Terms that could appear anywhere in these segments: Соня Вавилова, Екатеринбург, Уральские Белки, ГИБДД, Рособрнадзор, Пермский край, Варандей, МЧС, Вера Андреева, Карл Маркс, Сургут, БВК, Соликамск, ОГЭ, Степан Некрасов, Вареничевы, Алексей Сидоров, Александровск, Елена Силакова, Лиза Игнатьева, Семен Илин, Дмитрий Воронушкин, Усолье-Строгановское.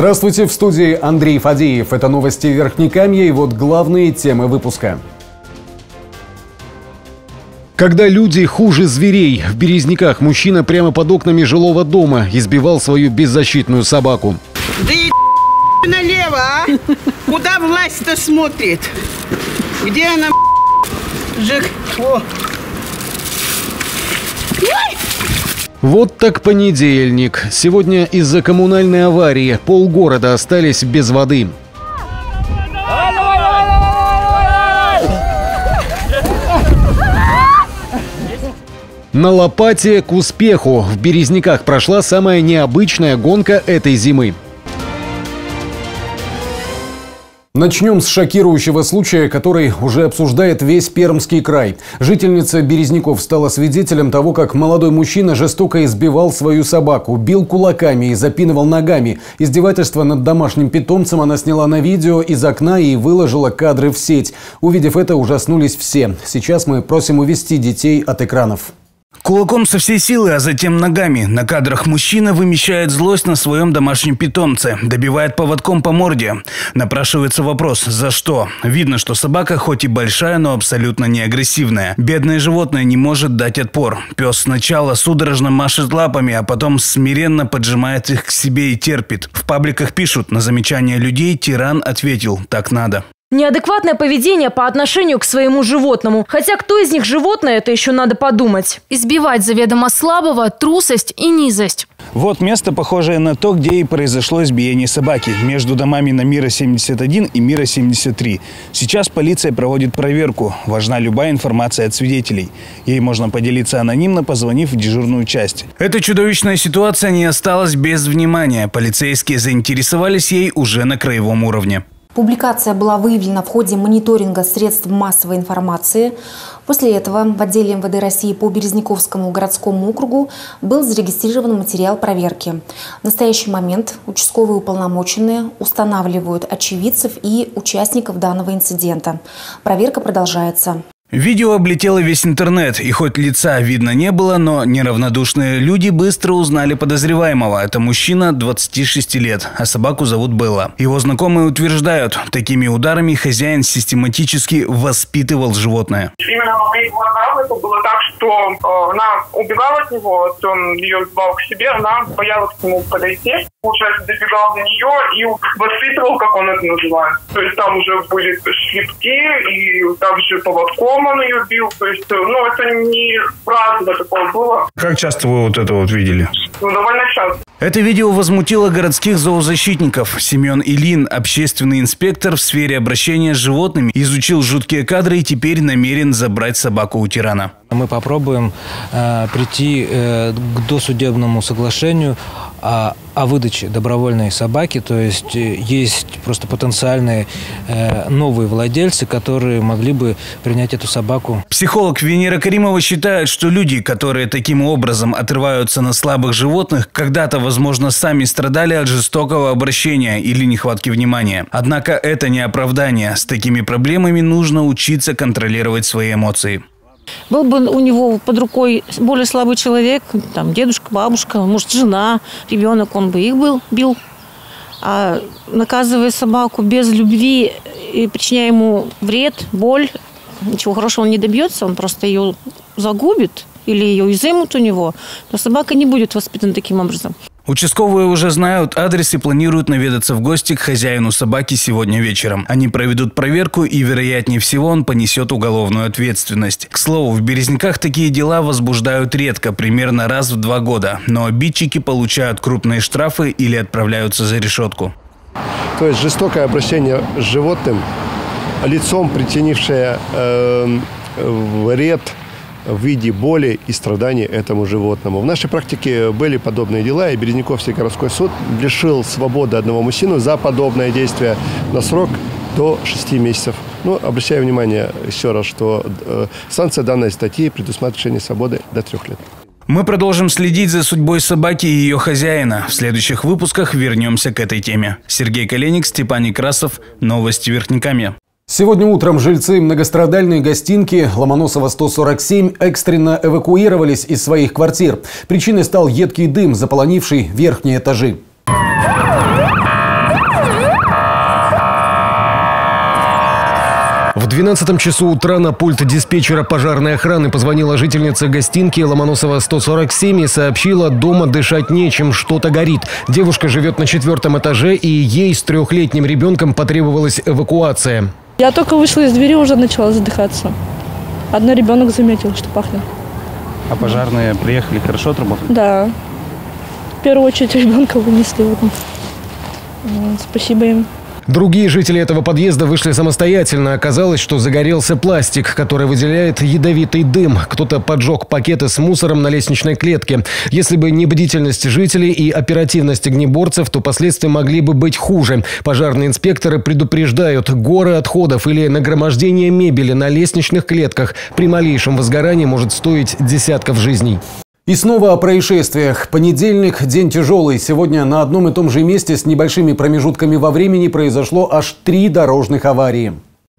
Здравствуйте, в студии Андрей Фадеев. Это новости Верхнекамья и вот главные темы выпуска. Когда люди хуже зверей. В Березниках мужчина прямо под окнами жилого дома избивал свою беззащитную собаку. Да и налево, а? Куда власть-то смотрит? Где она, жик? О. Вот так понедельник. Сегодня из-за коммунальной аварии полгорода остались без воды. На лопате к успеху. В Березниках прошла самая необычная гонка этой зимы. Начнем с шокирующего случая, который уже обсуждает весь Пермский край. Жительница Березников стала свидетелем того, как молодой мужчина жестоко избивал свою собаку, бил кулаками и запинывал ногами. Издевательство над домашним питомцем она сняла на видео из окна и выложила кадры в сеть. Увидев это, ужаснулись все. Сейчас мы просим увести детей от экранов. Кулаком со всей силы, а затем ногами. На кадрах мужчина вымещает злость на своем домашнем питомце. Добивает поводком по морде. Напрашивается вопрос, за что? Видно, что собака хоть и большая, но абсолютно не агрессивная. Бедное животное не может дать отпор. Пес сначала судорожно машет лапами, а потом смиренно поджимает их к себе и терпит. В пабликах пишут, на замечания людей тиран ответил: так надо. Неадекватное поведение по отношению к своему животному. Хотя кто из них животное, это еще надо подумать. Избивать заведомо слабого – трусость и низость. Вот место, похожее на то, где и произошло избиение собаки. Между домами на Мира 71 и Мира 73. Сейчас полиция проводит проверку. Важна любая информация от свидетелей. Ей можно поделиться анонимно, позвонив в дежурную часть. Эта чудовищная ситуация не осталась без внимания. Полицейские заинтересовались ей уже на краевом уровне. Публикация была выявлена в ходе мониторинга средств массовой информации. После этого в отделе МВД России по Березниковскому городскому округу был зарегистрирован материал проверки. В настоящий момент участковые уполномоченные устанавливают очевидцев и участников данного инцидента. Проверка продолжается. Видео облетело весь интернет, и хоть лица видно не было, но неравнодушные люди быстро узнали подозреваемого. Это мужчина 26 лет, а собаку зовут Белла. Его знакомые утверждают, такими ударами хозяин систематически воспитывал животное. Именно на моих глазах это было так, что она убегала от него, он ее звал к себе, она боялась к нему подойти. Получается, добегал до нее и воспитывал, как он это называет. То есть там уже были шлепки, и также поводком он ее бил. То есть, ну, это не правда такого было. Как часто вы вот это вот видели? Ну, довольно часто. Это видео возмутило городских зоозащитников. Семен Илин, общественный инспектор в сфере обращения с животными, изучил жуткие кадры и теперь намерен забрать собаку у тирана. Мы попробуем прийти к досудебному соглашению о выдаче добровольной собаки. То есть есть просто потенциальные новые владельцы, которые могли бы принять эту собаку. Психолог Венера Каримова считает, что люди, которые таким образом отрываются на слабых животных, когда-то, возможно, сами страдали от жестокого обращения или нехватки внимания. Однако это не оправдание. С такими проблемами нужно учиться контролировать свои эмоции. Был бы у него под рукой более слабый человек, там дедушка, бабушка, может, жена, ребенок, он бы их бил. А наказывая собаку без любви и причиняя ему вред, боль, ничего хорошего он не добьется, он просто ее загубит или ее изымут у него, но собака не будет воспитана таким образом. Участковые уже знают адрес и планируют наведаться в гости к хозяину собаки сегодня вечером. Они проведут проверку, и, вероятнее всего, он понесет уголовную ответственность. К слову, в Березниках такие дела возбуждают редко, примерно раз в 2 года. Но обидчики получают крупные штрафы или отправляются за решетку. То есть жестокое обращение с животным, лицом причинившее вред в виде боли и страданий этому животному. В нашей практике были подобные дела, и Березниковский городской суд лишил свободы одного мужчину за подобное действие на срок до 6 месяцев. Но обращаю внимание еще раз, что санкция данной статьи предусматривает лишение свободы до 3 лет. Мы продолжим следить за судьбой собаки и ее хозяина. В следующих выпусках вернемся к этой теме. Сергей Коленик, Степан Некрасов. Новости Верхнекамья. Сегодня утром жильцы многострадальной гостинки Ломоносова 147 экстренно эвакуировались из своих квартир. Причиной стал едкий дым, заполонивший верхние этажи. В 12 часу утра на пульт диспетчера пожарной охраны позвонила жительница гостинки Ломоносова 147 и сообщила, дома дышать нечем, что-то горит. Девушка живет на 4-м этаже, и ей с 3-летним ребенком потребовалась эвакуация. Я только вышла из двери, уже начала задыхаться. Одна ребенок заметил, что пахнет. А пожарные приехали, хорошо отработали? Да. В первую очередь ребенка вынесли. Спасибо им. Другие жители этого подъезда вышли самостоятельно. Оказалось, что загорелся пластик, который выделяет ядовитый дым. Кто-то поджег пакеты с мусором на лестничной клетке. Если бы не бдительность жителей и оперативность огнеборцев, то последствия могли бы быть хуже. Пожарные инспекторы предупреждают: горы отходов или нагромождение мебели на лестничных клетках при малейшем возгорании может стоить десятков жизней. И снова о происшествиях. Понедельник – день тяжелый. Сегодня на одном и том же месте с небольшими промежутками во времени произошло аж 3 дорожных аварии.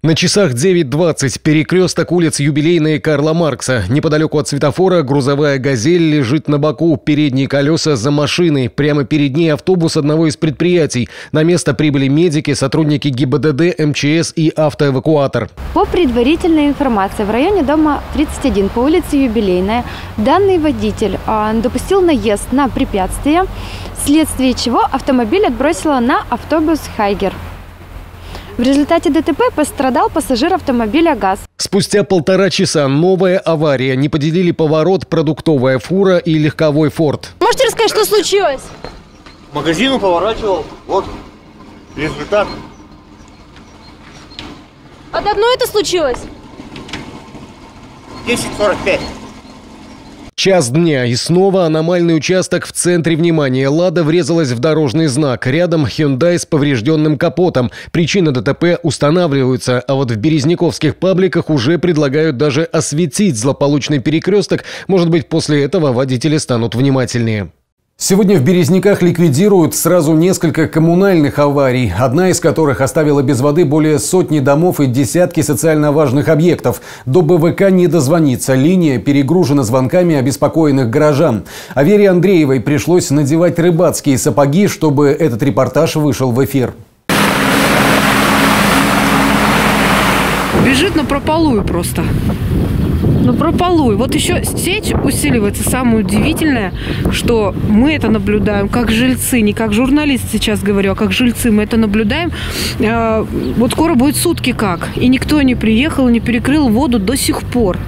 На часах 9:20 перекресток улиц Юбилейная и Карла Маркса. Неподалеку от светофора грузовая «Газель» лежит на боку. Передние колеса за машиной. Прямо перед ней автобус одного из предприятий. На место прибыли медики, сотрудники ГИБДД, МЧС и автоэвакуатор. По предварительной информации, в районе дома 31 по улице Юбилейная данный водитель допустил наезд на препятствие, вследствие чего автомобиль отбросило на автобус «Хайгер». В результате ДТП пострадал пассажир автомобиля «ГАЗ». Спустя 1,5 часа новая авария. Не поделили поворот продуктовая фура и легковой «Форд». Можете рассказать, что случилось? К магазину поворачивал. Вот результат. А давно это случилось? 10:45. Час дня, и снова аномальный участок в центре внимания. «Лада» врезалась в дорожный знак. Рядом «Хендай» с поврежденным капотом. Причины ДТП устанавливаются. А вот в березниковских пабликах уже предлагают даже осветить злополучный перекресток. Может быть, после этого водители станут внимательнее. Сегодня в Березниках ликвидируют сразу несколько коммунальных аварий, одна из которых оставила без воды более сотни домов и десятки социально важных объектов. До БВК не дозвониться, линия перегружена звонками обеспокоенных горожан. А Вере Андреевой пришлось надевать рыбацкие сапоги, чтобы этот репортаж вышел в эфир. Бежит напропалую просто. Напропалую. Вот еще сеть усиливается. Самое удивительное, что мы это наблюдаем как жильцы, не как журналист сейчас говорю, а как жильцы мы это наблюдаем. Вот скоро будет сутки как. И никто не приехал, не перекрыл воду до сих пор.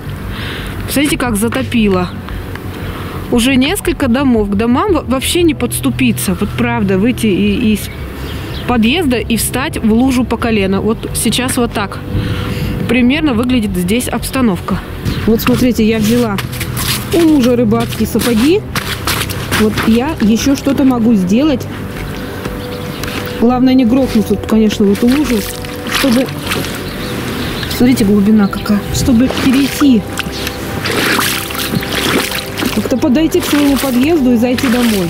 Смотрите, как затопило. Уже несколько домов. К домам вообще не подступиться. Вот правда, выйти из подъезда и встать в лужу по колено. Вот сейчас вот так примерно выглядит здесь обстановка. Вот смотрите, я взяла у мужа рыбацкие сапоги. Вот я еще что-то могу сделать. Главное не грохнуться, конечно, в эту лужу, чтобы... Смотрите, глубина какая. Чтобы перейти. Как-то подойти к своему подъезду и зайти домой.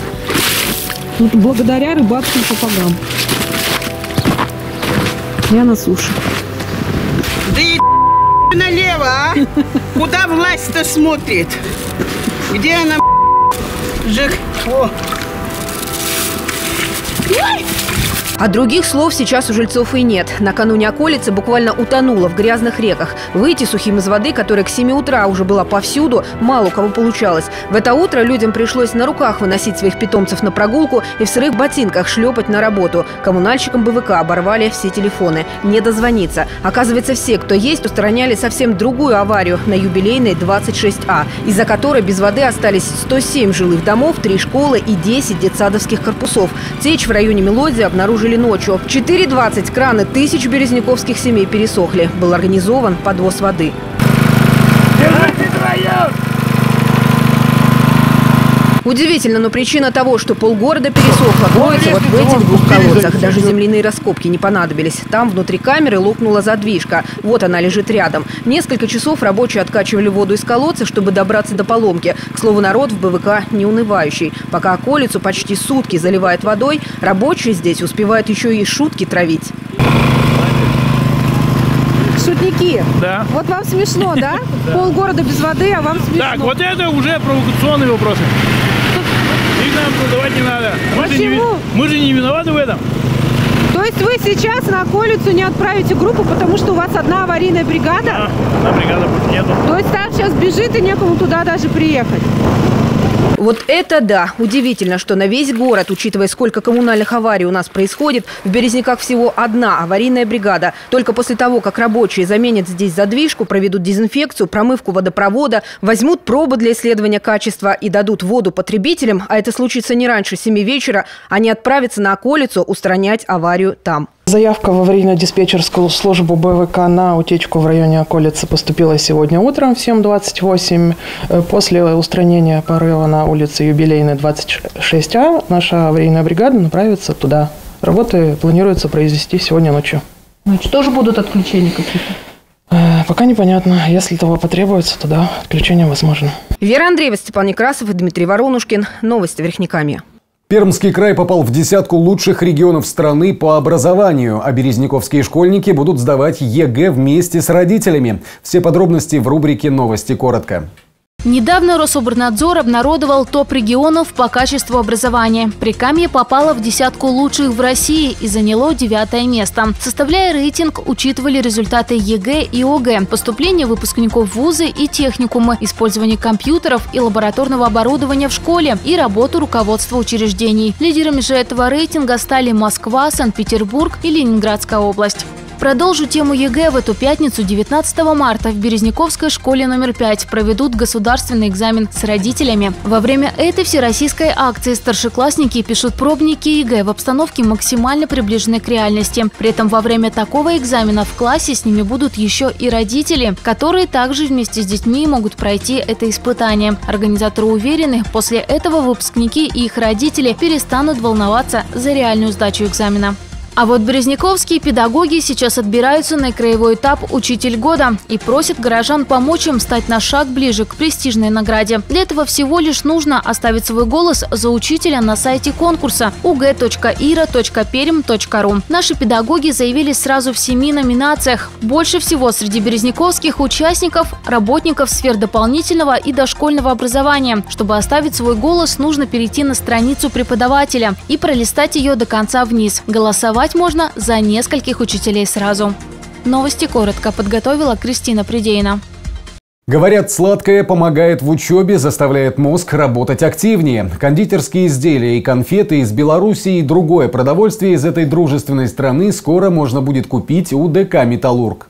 Вот благодаря рыбацким сапогам. Я на суше. Налево, а? Куда власть-то смотрит? Где она, жих? О. А других слов сейчас у жильцов и нет. Накануне околица буквально утонула в грязных реках. Выйти сухим из воды, которая к 7 утра уже была повсюду, мало у кого получалось. В это утро людям пришлось на руках выносить своих питомцев на прогулку и в сырых ботинках шлепать на работу. Коммунальщикам БВК оборвали все телефоны. Не дозвониться. Оказывается, все, кто есть, устраняли совсем другую аварию на Юбилейной 26А, из-за которой без воды остались 107 жилых домов, 3 школы и 10 детсадовских корпусов. Течь в районе Мелодии обнаружили ночью. В 4:20 краны тысяч березниковских семей пересохли. Был организован подвоз воды. Удивительно, но причина того, что полгорода пересохло, кроется вот в этих двух колодцах. Даже земляные раскопки не понадобились. Там внутри камеры лопнула задвижка. Вот она лежит рядом. Несколько часов рабочие откачивали воду из колодца, чтобы добраться до поломки. К слову, народ в БВК не унывающий. Пока околицу почти сутки заливает водой, рабочие здесь успевают еще и шутки травить. Шутники. Да. Вот вам смешно, да? Полгорода без воды, а вам смешно. Так, вот это уже провокационные вопросы. Их нам продавать не надо. Мы же не виноваты в этом. То есть вы сейчас на Колицу не отправите группу, потому что у вас одна аварийная бригада? Да, бригады больше нету. То есть там сейчас бежит и некому туда даже приехать? Вот это да! Удивительно, что на весь город, учитывая, сколько коммунальных аварий у нас происходит, в Березниках всего одна аварийная бригада. Только после того, как рабочие заменят здесь задвижку, проведут дезинфекцию, промывку водопровода, возьмут пробы для исследования качества и дадут воду потребителям, а это случится не раньше 7 вечера, они отправятся на околицу устранять аварию там. Заявка в аварийно-диспетчерскую службу БВК на утечку в районе околицы поступила сегодня утром в 7:28. После устранения порыва на улице Юбилейной 26А наша аварийная бригада направится туда. Работы планируется произвести сегодня ночью. Ночью тоже будут отключения какие-то? Пока непонятно. Если того потребуется, то да, отключение возможно. Вера Андреева, Степан Некрасов и Дмитрий Воронушкин. Новости Верхнекамья. Пермский край попал в десятку лучших регионов страны по образованию, а березниковские школьники будут сдавать ЕГЭ вместе с родителями. Все подробности в рубрике «Новости коротко». Недавно Рособрнадзор обнародовал топ регионов по качеству образования. Прикамье попало в десятку лучших в России и заняло 9-е место. Составляя рейтинг, учитывали результаты ЕГЭ и ОГЭ, поступление выпускников в вузы и техникумы, использование компьютеров и лабораторного оборудования в школе и работу руководства учреждений. Лидерами же этого рейтинга стали Москва, Санкт-Петербург и Ленинградская область. Продолжу тему ЕГЭ. В эту пятницу, 19 марта, в Березниковской школе номер 5 проведут государственный экзамен с родителями. Во время этой всероссийской акции старшеклассники пишут пробники ЕГЭ в обстановке, максимально приближенной к реальности. При этом во время такого экзамена в классе с ними будут еще и родители, которые также вместе с детьми могут пройти это испытание. Организаторы уверены, после этого выпускники и их родители перестанут волноваться за реальную сдачу экзамена. А вот березниковские педагоги сейчас отбираются на краевой этап «Учитель года» и просят горожан помочь им стать на шаг ближе к престижной награде. Для этого всего лишь нужно оставить свой голос за учителя на сайте конкурса ug.ira.perm.ru. Наши педагоги заявились сразу в 7 номинациях. Больше всего среди березниковских участников – работников сфер дополнительного и дошкольного образования. Чтобы оставить свой голос, нужно перейти на страницу преподавателя и пролистать ее до конца вниз. Голосовать можно за нескольких учителей сразу. Новости коротко подготовила Кристина Придейна. Говорят, сладкое помогает в учебе, заставляет мозг работать активнее. Кондитерские изделия и конфеты из Беларуси и другое продовольствие из этой дружественной страны скоро можно будет купить у ДК «Металлург».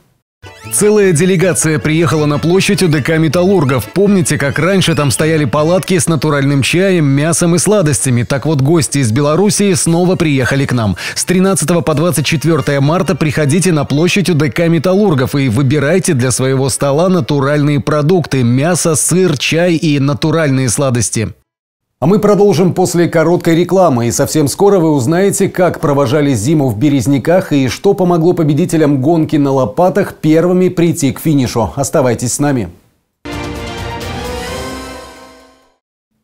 Целая делегация приехала на площадь УДК «Металлургов». Помните, как раньше там стояли палатки с натуральным чаем, мясом и сладостями? Так вот, гости из Белоруссии снова приехали к нам. С 13 по 24 марта приходите на площадь УДК «Металлургов» и выбирайте для своего стола натуральные продукты – мясо, сыр, чай и натуральные сладости. А мы продолжим после короткой рекламы. И совсем скоро вы узнаете, как провожали зиму в Березниках и что помогло победителям гонки на лопатах первыми прийти к финишу. Оставайтесь с нами.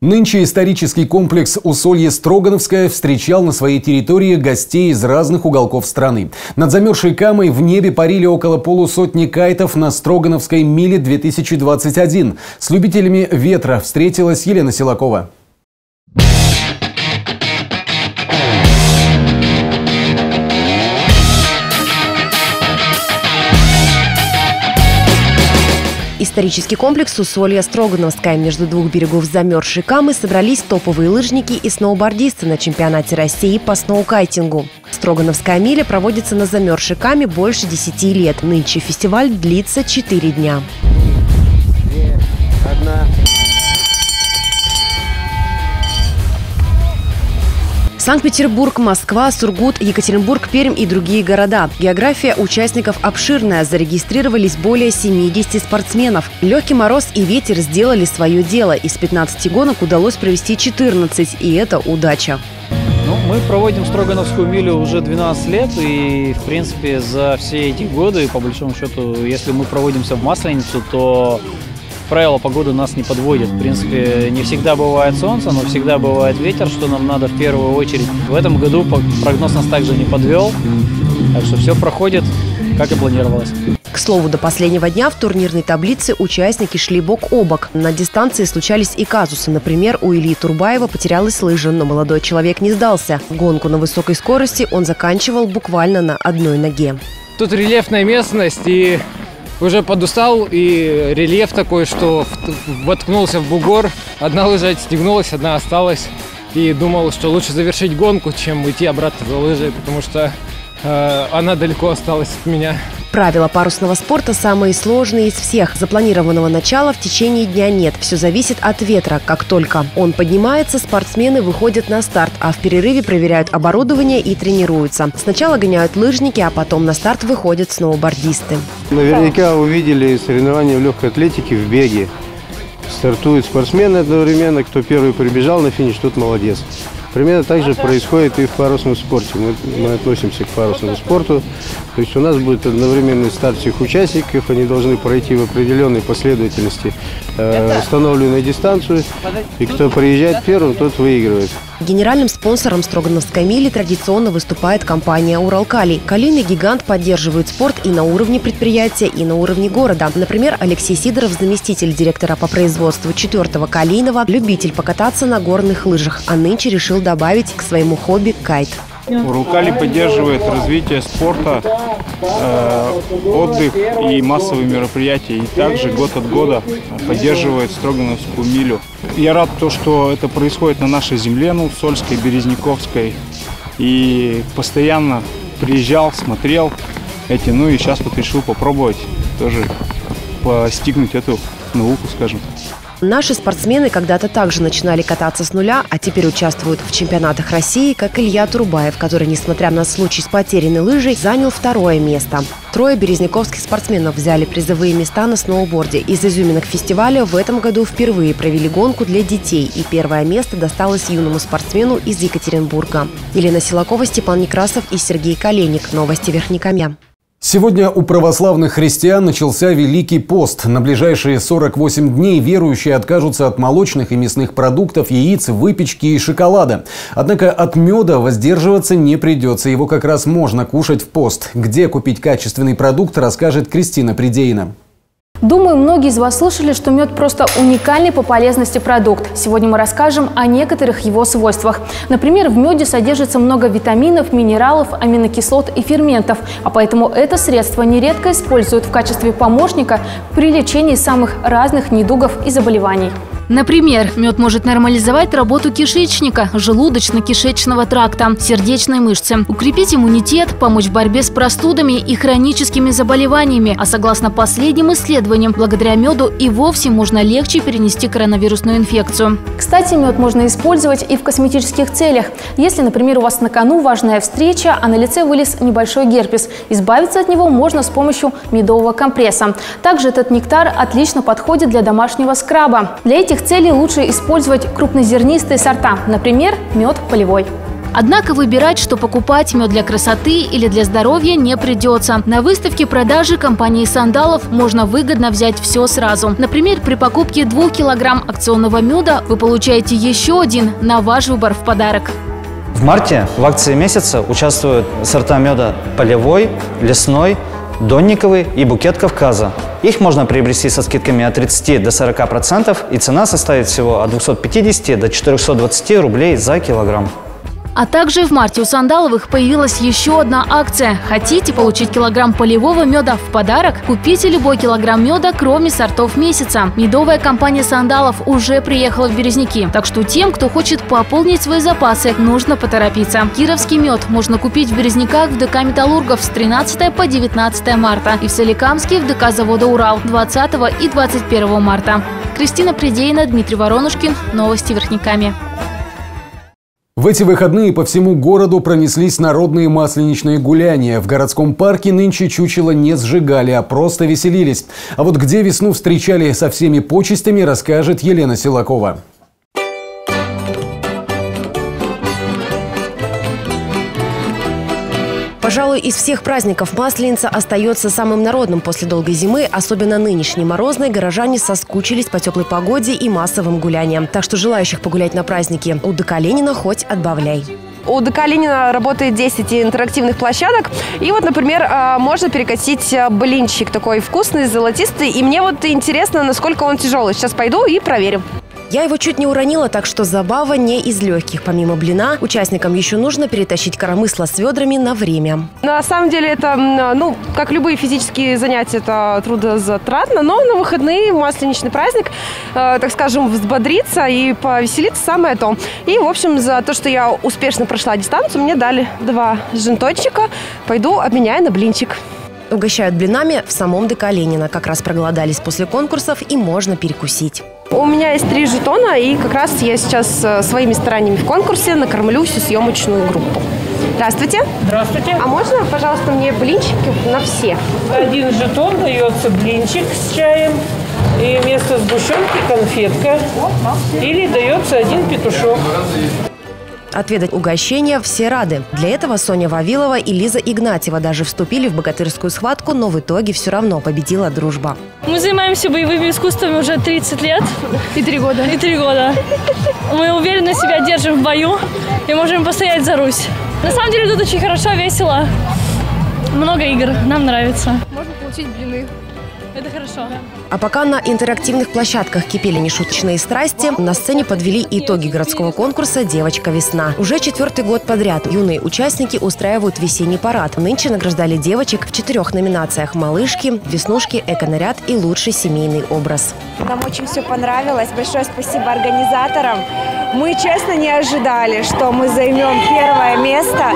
Нынче исторический комплекс «Усолье-Строгановское» встречал на своей территории гостей из разных уголков страны. Над замерзшей Камой в небе парили около полусотни кайтов на Строгановской миле 2021. С любителями ветра встретилась Елена Силакова. Исторический комплекс «Усолье-Строгановское». Между двух берегов замерзшей Камы собрались топовые лыжники и сноубордисты на чемпионате России по сноукайтингу. Строгановская миля проводится на замерзшей Каме больше 10 лет. Нынче фестиваль длится 4 дня. 3, 2, 1. Санкт-Петербург, Москва, Сургут, Екатеринбург, Пермь и другие города. География участников обширная. Зарегистрировались более 70 спортсменов. Легкий мороз и ветер сделали свое дело. Из 15 гонок удалось провести 14, и это удача. Ну, мы проводим Строгановскую милю уже 12 лет, и, в принципе, за все эти годы, по большому счету, если мы проводимся в Масленицу, то... Правила погоды нас не подводят. В принципе, не всегда бывает солнце, но всегда бывает ветер, что нам надо в первую очередь. В этом году прогноз нас также не подвел, так что все проходит, как и планировалось. К слову, до последнего дня в турнирной таблице участники шли бок о бок. На дистанции случались и казусы. Например, у Ильи Турбаева потерялась лыжа, но молодой человек не сдался. Гонку на высокой скорости он заканчивал буквально на одной ноге. Тут рельефная местность, и уже подустал, и рельеф такой, что воткнулся в бугор. Одна лыжа отстегнулась, одна осталась. И думал, что лучше завершить гонку, чем уйти обратно за лыжей, потому что она далеко осталась от меня. Правила парусного спорта самые сложные из всех. Запланированного начала в течение дня нет. Все зависит от ветра. Как только он поднимается, спортсмены выходят на старт, а в перерыве проверяют оборудование и тренируются. Сначала гоняют лыжники, а потом на старт выходят сноубордисты. Наверняка увидели соревнования в легкой атлетике, в беге. Стартуют спортсмены одновременно. Кто первый прибежал на финиш, тот молодец. Примерно так же происходит и в парусном спорте. Мы относимся к парусному спорту. То есть у нас будет одновременный старт всех участников. Они должны пройти в определенной последовательности установленную дистанцию. И кто приезжает первым, тот выигрывает. Генеральным спонсором Строгановской мили традиционно выступает компания «Уралкалий». Калийный гигант поддерживает спорт и на уровне предприятия, и на уровне города. Например, Алексей Сидоров, заместитель директора по производству 4-го калийного, любитель покататься на горных лыжах, а нынче решил добавить к своему хобби кайт. «Уралкалий» поддерживает развитие спорта, отдых и массовые мероприятия. И также год от года поддерживает Строгановскую милю. Я рад, что это происходит на нашей земле, на Усольской, Березниковской. И постоянно приезжал, смотрел эти, и сейчас вот решил попробовать тоже постигнуть эту науку, скажем так. Наши спортсмены когда-то также начинали кататься с нуля, а теперь участвуют в чемпионатах России, как Илья Турбаев, который, несмотря на случай с потерянной лыжей, занял 2-е место. 3 березниковских спортсменов взяли призовые места на сноуборде. Из изюминок фестиваля в этом году впервые провели гонку для детей, и 1-е место досталось юному спортсмену из Екатеринбурга. Елена Силакова, Степан Некрасов и Сергей Коленик. Новости Верхнекамья. Сегодня у православных христиан начался Великий пост. На ближайшие 48 дней верующие откажутся от молочных и мясных продуктов, яиц, выпечки и шоколада. Однако от меда воздерживаться не придется. Его как раз можно кушать в пост. Где купить качественный продукт, расскажет Кристина Придейна. Думаю, многие из вас слышали, что мед просто уникальный по полезности продукт. Сегодня мы расскажем о некоторых его свойствах. Например, в меде содержится много витаминов, минералов, аминокислот и ферментов. А поэтому это средство нередко используют в качестве помощника при лечении самых разных недугов и заболеваний. Например, мед может нормализовать работу кишечника, желудочно-кишечного тракта, сердечной мышцы, укрепить иммунитет, помочь в борьбе с простудами и хроническими заболеваниями. А согласно последним исследованиям, благодаря меду и вовсе можно легче перенести коронавирусную инфекцию. Кстати, мед можно использовать и в косметических целях. Если, например, у вас на кону важная встреча, а на лице вылез небольшой герпес, избавиться от него можно с помощью медового компресса. Также этот нектар отлично подходит для домашнего скраба. Для этих целей лучше использовать крупнозернистые сорта, например, мед полевой. Однако выбирать, что покупать, мед для красоты или для здоровья, не придется. На выставке продажи компании «Сандалов» можно выгодно взять все сразу. Например, при покупке 2 килограмм акционного меда вы получаете еще один на ваш выбор в подарок. В марте в акции месяца участвуют сорта меда полевой, лесной, донниковый и букет Кавказа. Их можно приобрести со скидками от 30 до 40%, и цена составит всего от 250 до 420 рублей за килограмм. А также в марте у Сандаловых появилась еще одна акция. Хотите получить килограмм полевого меда в подарок? Купите любой килограмм меда, кроме сортов месяца. Медовая компания «Сандалов» уже приехала в Березники. Так что тем, кто хочет пополнить свои запасы, нужно поторопиться. Кировский мед можно купить в Березниках в ДК «Металлургов» с 13 по 19 марта и в Соликамске в ДК завода «Урал» 20 и 21 марта. Кристина Придейна, Дмитрий Воронушкин. Новости Верхнекамья. В эти выходные по всему городу пронеслись народные масленичные гуляния. В городском парке нынче чучело не сжигали, а просто веселились. А вот где весну встречали со всеми почестями, расскажет Елена Силакова. Пожалуй, из всех праздников Масленица остается самым народным после долгой зимы. Особенно нынешней морозной горожане соскучились по теплой погоде и массовым гуляниям. Так что желающих погулять на празднике у ДК Ленина хоть отбавляй. У ДК Ленина работает 10 интерактивных площадок. И вот, например, можно перекатить блинчик, такой вкусный, золотистый. И мне вот интересно, насколько он тяжелый. Сейчас пойду и проверим. Я его чуть не уронила, так что забава не из легких. Помимо блина, участникам еще нужно перетащить коромысло с ведрами на время. На самом деле это, ну, как любые физические занятия, это трудозатратно, но на выходные, в масленичный праздник, так скажем, взбодриться и повеселиться самое то. И, в общем, за то, что я успешно прошла дистанцию, мне дали 2 жетончика. Пойду обменяю на блинчик. Угощают блинами в самом ДК Ленина. Как раз проголодались после конкурсов и можно перекусить. У меня есть 3 жетона, и как раз я сейчас своими стараниями в конкурсе накормлю всю съемочную группу. Здравствуйте. Здравствуйте. А можно, пожалуйста, мне блинчики на всех? 1 жетон дается блинчик с чаем, и вместо сгущенки конфетка, или дается 1 петушок. Отведать угощения все рады. Для этого Соня Вавилова и Лиза Игнатьева даже вступили в богатырскую схватку, но в итоге все равно победила дружба. Мы занимаемся боевыми искусствами уже 30 лет. И 3 года. И 3 года. Мы уверенно себя держим в бою и можем постоять за Русь. На самом деле тут очень хорошо, весело. Много игр, нам нравится. Можно получить блины. Это хорошо. А пока на интерактивных площадках кипели нешуточные страсти, на сцене подвели итоги городского конкурса «Девочка весна». Уже 4-й год подряд юные участники устраивают весенний парад. Нынче награждали девочек в 4 номинациях: малышки, веснушки, эко-наряд и лучший семейный образ. Нам очень все понравилось. Большое спасибо организаторам. Мы, честно, не ожидали, что мы займем 1-е место.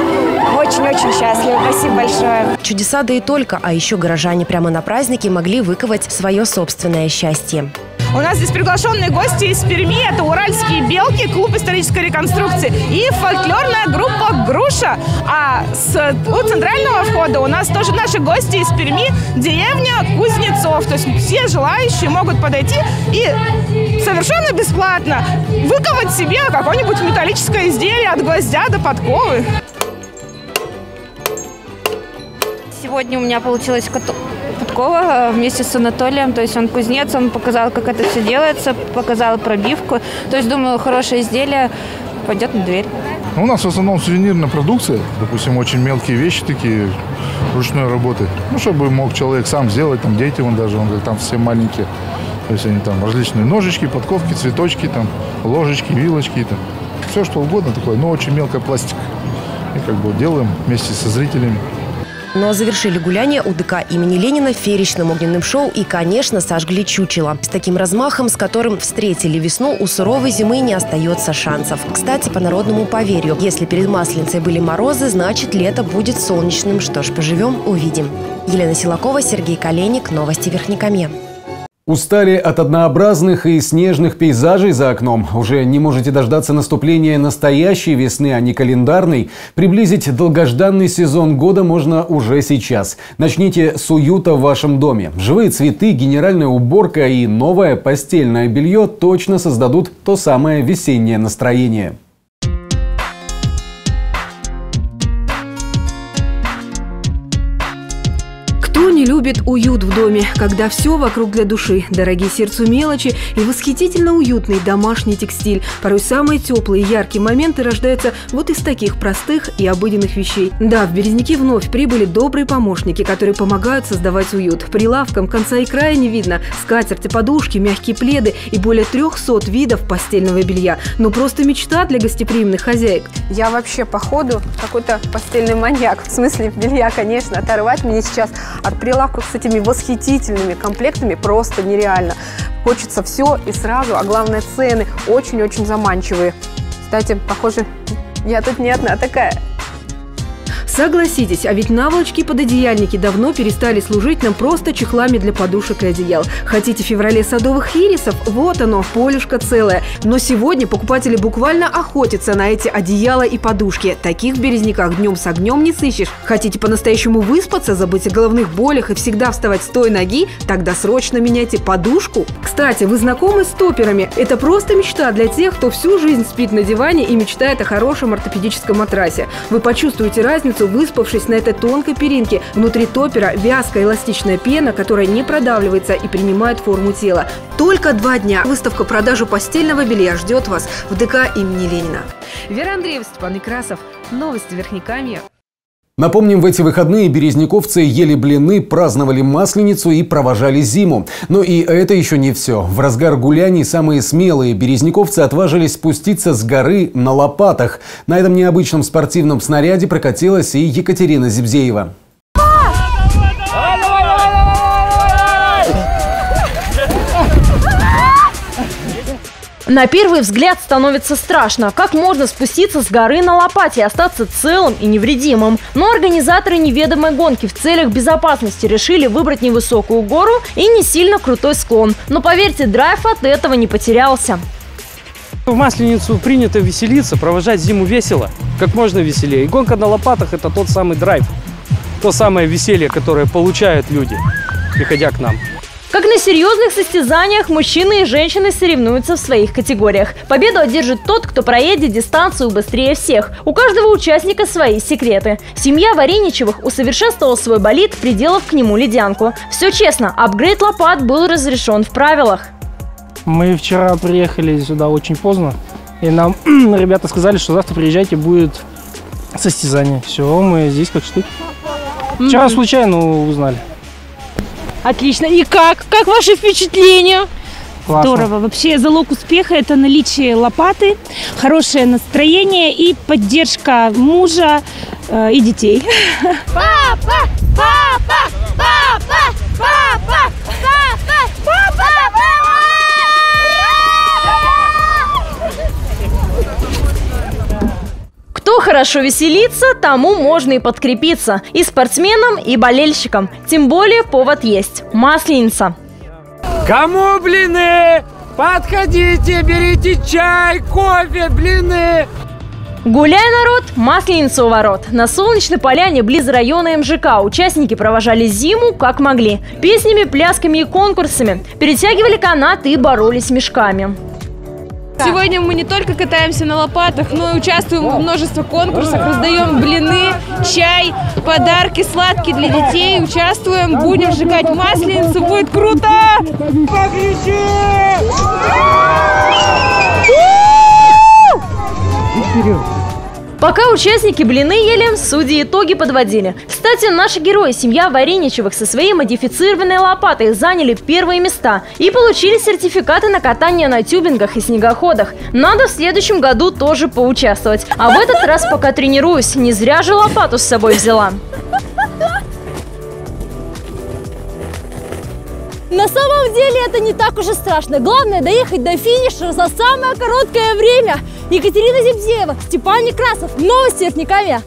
Очень-очень счастливы. Спасибо большое. Чудеса да и только, а еще горожане прямо на празднике могли выковать свое собственное счастье. У нас здесь приглашенные гости из Перми. Это «Уральские Белки», клуб исторической реконструкции и фольклорная группа «Груша». А у центрального входа у нас тоже наши гости из Перми, деревня Кузнецов. То есть все желающие могут подойти и совершенно бесплатно выковать себе какое-нибудь металлическое изделие от гвоздя до подковы. Сегодня у меня получилось подкова вместе с Анатолием, то есть он кузнец, он показал, как это все делается, показал пробивку. То есть, думаю, хорошее изделие пойдет на дверь. У нас в основном сувенирная продукция, допустим, очень мелкие вещи такие, ручной работы. Ну, чтобы мог человек сам сделать, там дети, он там все маленькие. То есть они там различные ножички, подковки, цветочки, там, ложечки, вилочки, там, все что угодно такое, но очень мелкая пластика. И как бы делаем вместе со зрителями. Ну а завершили гуляние у ДК имени Ленина фееричным огненным шоу и, конечно, сожгли чучело. С таким размахом, с которым встретили весну, у суровой зимы не остается шансов. Кстати, по народному поверью, если перед Масленицей были морозы, значит, лето будет солнечным. Что ж, поживем, увидим. Елена Силакова, Сергей Коленик. Новости Верхнекамья. Устали от однообразных и снежных пейзажей за окном? Уже не можете дождаться наступления настоящей весны, а не календарной? Приблизить долгожданный сезон года можно уже сейчас. Начните с уюта в вашем доме. Живые цветы, генеральная уборка и новое постельное белье точно создадут то самое весеннее настроение. Любит уют в доме, когда все вокруг для души, дорогие сердцу мелочи и восхитительно уютный домашний текстиль. Порой самые теплые и яркие моменты рождаются вот из таких простых и обыденных вещей. Да, в Березники вновь прибыли добрые помощники, которые помогают создавать уют. Прилавкам конца и края не видно. Скатерти, подушки, мягкие пледы и более 300 видов постельного белья. Ну просто мечта для гостеприимных хозяек. Я вообще походу какой-то постельный маньяк. В смысле белья, конечно, оторвать мне сейчас от прилавка с этими восхитительными комплектами просто нереально. Хочется все и сразу, а главное, цены очень-очень заманчивые. Кстати, похоже, я тут не одна такая. Согласитесь, а ведь наволочки и пододеяльники давно перестали служить нам просто чехлами для подушек и одеял. Хотите в феврале садовых ирисов? Вот оно, полюшка целая. Но сегодня покупатели буквально охотятся на эти одеяла и подушки. Таких в Березниках днем с огнем не сыщешь. Хотите по-настоящему выспаться, забыть о головных болях и всегда вставать с той ноги? Тогда срочно меняйте подушку. Кстати, вы знакомы с топерами? Это просто мечта для тех, кто всю жизнь спит на диване и мечтает о хорошем ортопедическом матрасе. Вы почувствуете разницу, выспавшись на этой тонкой перинке. Внутри топера вязкая эластичная пена, которая не продавливается и принимает форму тела. Только 2 дня. Выставка продажи постельного белья ждет вас в ДК имени Ленина. Вера Андреева, Степан Некрасов. Новости Верхнекамья. Напомним, в эти выходные березниковцы ели блины, праздновали Масленицу и провожали зиму. Но и это еще не все. В разгар гуляний самые смелые березниковцы отважились спуститься с горы на лопатах. На этом необычном спортивном снаряде прокатилась и Екатерина Земзеева. На первый взгляд становится страшно. Как можно спуститься с горы на лопате и остаться целым и невредимым? Но организаторы неведомой гонки в целях безопасности решили выбрать невысокую гору и не сильно крутой склон. Но поверьте, драйв от этого не потерялся. В Масленицу принято веселиться, провожать зиму весело, как можно веселее. И гонка на лопатах – это тот самый драйв, то самое веселье, которое получают люди, приходя к нам. Как на серьезных состязаниях, мужчины и женщины соревнуются в своих категориях. Победу одержит тот, кто проедет дистанцию быстрее всех. У каждого участника свои секреты. Семья Вареничевых усовершенствовала свой болид, приделав к нему ледянку. Все честно, апгрейд лопат был разрешен в правилах. Мы вчера приехали сюда очень поздно, и нам ребята сказали, что завтра приезжайте, будет состязание. Все, мы здесь как штык. Вчера случайно узнали. Отлично. И как ваши впечатления? Классно. Здорово. Вообще залог успеха – это наличие лопаты, хорошее настроение и поддержка мужа и детей. Папа! Папа! Папа! Папа! Папа! Папа! Кто хорошо веселится, тому можно и подкрепиться. И спортсменам, и болельщикам. Тем более повод есть. Масленица. Кому блины? Подходите, берите чай, кофе, блины. Гуляй, народ, Масленица у ворот. На Солнечной поляне близ района МЖК участники провожали зиму как могли. Песнями, плясками и конкурсами. Перетягивали канаты и боролись мешками. Сегодня мы не только катаемся на лопатах, но и участвуем в множестве конкурсах, раздаем блины, чай, подарки сладкие для детей, участвуем, будем сжигать Масленицу, будет круто! Пока участники блины ели, судьи итоги подводили. Кстати, наши герои, семья Вареничевых, со своей модифицированной лопатой заняли первые места и получили сертификаты на катание на тюбингах и снегоходах. Надо в следующем году тоже поучаствовать. А в этот раз пока тренируюсь, не зря же лопату с собой взяла. На самом деле это не так уж и страшно. Главное доехать до финиша за самое короткое время. Екатерина Земзеева, Степан Некрасов. Новости Верхнекамья.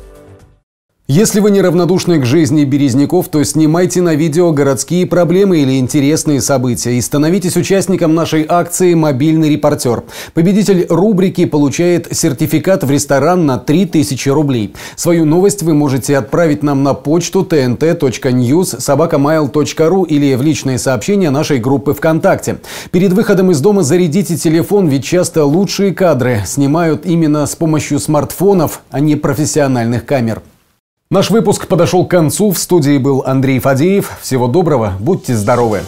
Если вы неравнодушны к жизни березников, то снимайте на видео городские проблемы или интересные события и становитесь участником нашей акции «Мобильный репортер». Победитель рубрики получает сертификат в ресторан на 3000 рублей. Свою новость вы можете отправить нам на почту tnt.news@mail.ru или в личные сообщения нашей группы ВКонтакте. Перед выходом из дома зарядите телефон, ведь часто лучшие кадры снимают именно с помощью смартфонов, а не профессиональных камер. Наш выпуск подошел к концу. В студии был Андрей Фадеев. Всего доброго, будьте здоровы.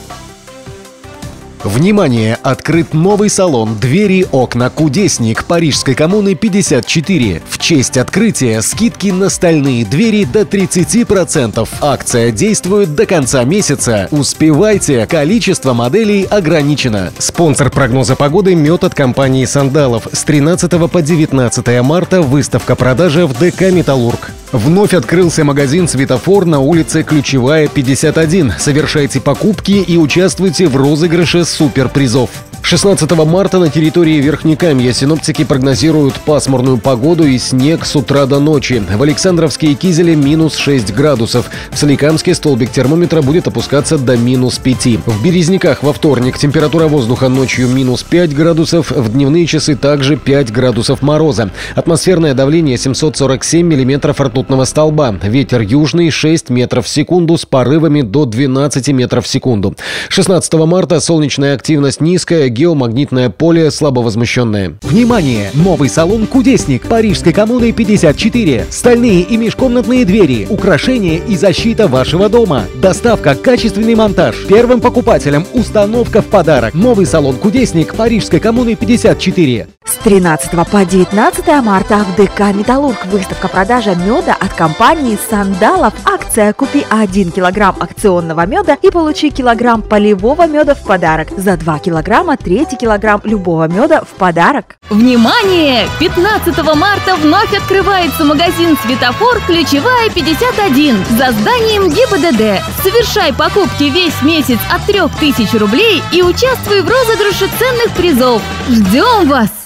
Внимание! Открыт новый салон «Двери, окна, кудесник» Парижской коммуны 54. В честь открытия скидки на стальные двери до 30%. Акция действует до конца месяца. Успевайте! Количество моделей ограничено. Спонсор прогноза погоды – мед от компании «Сандалов». С 13 по 19 марта выставка-продажа в ДК «Металлург». Вновь открылся магазин «Светофор» на улице Ключевая, 51. Совершайте покупки и участвуйте в розыгрыше суперпризов. 16 марта на территории Верхнекамья синоптики прогнозируют пасмурную погоду и снег с утра до ночи. В Александровске и Кизеле минус 6 градусов. В Соликамске столбик термометра будет опускаться до минус 5. В Березниках во вторник температура воздуха ночью минус 5 градусов, в дневные часы также 5 градусов мороза. Атмосферное давление 747 миллиметров ртутного столба. Ветер южный 6 метров в секунду с порывами до 12 метров в секунду. 16 марта солнечная активность низкая, геомагнитное поле слабо возмущенное. Внимание! Новый салон «Кудесник» Парижской коммуны 54. Стальные и межкомнатные двери, украшение и защита вашего дома. Доставка, качественный монтаж. Первым покупателям установка в подарок. Новый салон «Кудесник» Парижской коммуны 54. С 13 по 19 марта в ДК «Металлург» выставка продажа меда от компании «Сандалов». Акция «Купи 1 килограмм акционного меда и получи килограмм полевого меда в подарок». За 2 килограмма третий килограмм любого меда в подарок. Внимание! 15 марта вновь открывается магазин «Светофор», ключевая 51, за зданием ГИБДД. Совершай покупки весь месяц от 3000 рублей и участвуй в розыгрыше ценных призов. Ждем вас!